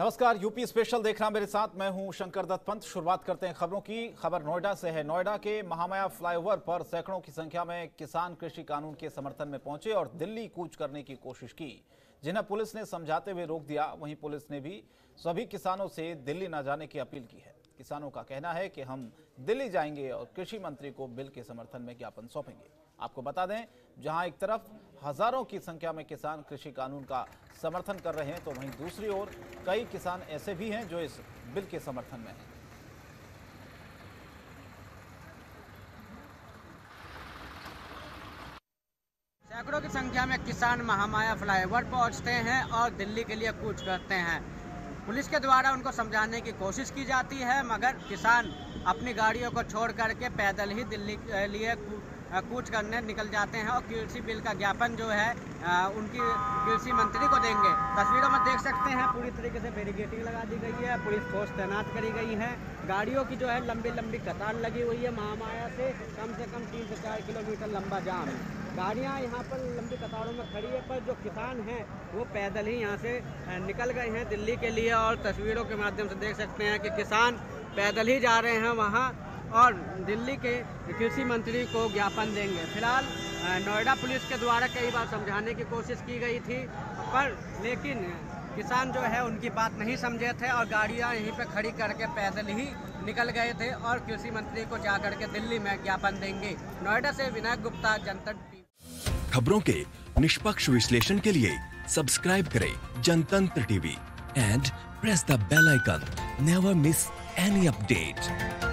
नमस्कार, UP special देख रहा मेरे साथ, मैं हूं शंकर दत्त पंत। शुरुआत करते हैं खबरों की। खबर नोएडा से है। नोएडा के महामाया फ्लाईओवर पर सैकड़ों की संख्या में किसान कृषि कानून के समर्थन में पहुंचे और दिल्ली कूच करने की कोशिश की, जिन्हें पुलिस ने समझाते हुए रोक दिया। वहीं पुलिस ने भी सभी किसानों से दिल्ली न जाने की अपील की है। किसानों का कहना है कि हम दिल्ली जाएंगे और कृषि मंत्री को बिल के समर्थन में ज्ञापन सौंपेंगे। आपको बता दें, जहां एक तरफ हजारों की संख्या में किसान कृषि कानून का समर्थन कर रहे हैं, तो वहीं दूसरी ओर कई किसान ऐसे भी हैं जो इस बिल के समर्थन में हैं। सैकड़ों की संख्या में किसान महामाया फ्लाईओवर पहुंचते हैं और दिल्ली के लिए कूच करते हैं। पुलिस के द्वारा उनको समझाने की कोशिश की जाती है, मगर किसान अपनी गाड़ियों को छोड़ करके पैदल ही दिल्ली के लिए कूच करने निकल जाते हैं और कृषि बिल का ज्ञापन जो है उनकी कृषि मंत्री को देंगे। तस्वीरों में देख सकते हैं, पूरी तरीके से बैरिकेडिंग लगा दी गई है, पुलिस फोर्स तैनात करी गई है, गाड़ियों की जो है लंबी लंबी कतार लगी हुई है। महामाया से कम 3 से 4 किलोमीटर लंबा जाम है। गाड़ियाँ यहाँ पर लंबी कतारों में खड़ी है, पर जो किसान हैं वो पैदल ही यहाँ से निकल गए हैं दिल्ली के लिए। और तस्वीरों के माध्यम से देख सकते हैं कि किसान पैदल ही जा रहे हैं वहाँ और दिल्ली के कृषि मंत्री को ज्ञापन देंगे। फिलहाल नोएडा पुलिस के द्वारा कई बार समझाने की कोशिश की गई थी, पर लेकिन किसान जो है उनकी बात नहीं समझे थे और गाड़ियाँ यहीं पर खड़ी करके पैदल ही निकल गए थे और कृषि मंत्री को जा करके दिल्ली में ज्ञापन देंगे। नोएडा से विनायक गुप्ता, जनतंत्र टीवी। खबरों के निष्पक्ष विश्लेषण के लिए सब्सक्राइब करें Jantantra TV and press the bell icon. Never miss any update.